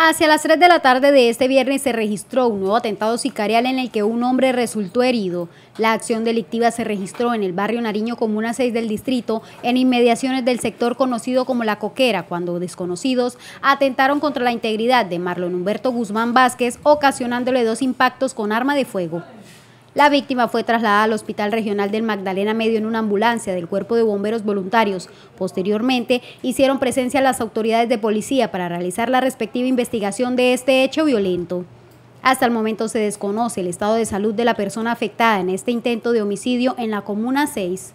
Hacia las 3 de la tarde de este viernes se registró un nuevo atentado sicarial en el que un hombre resultó herido. La acción delictiva se registró en el barrio Nariño, comuna 6 del distrito, en inmediaciones del sector conocido como La Coquera, cuando desconocidos atentaron contra la integridad de Marlon Humberto Guzmán Vázquez, ocasionándole 2 impactos con arma de fuego. La víctima fue trasladada al Hospital Regional del Magdalena Medio en una ambulancia del Cuerpo de Bomberos Voluntarios. Posteriormente, hicieron presencia las autoridades de policía para realizar la respectiva investigación de este hecho violento. Hasta el momento se desconoce el estado de salud de la persona afectada en este intento de homicidio en la comuna 6.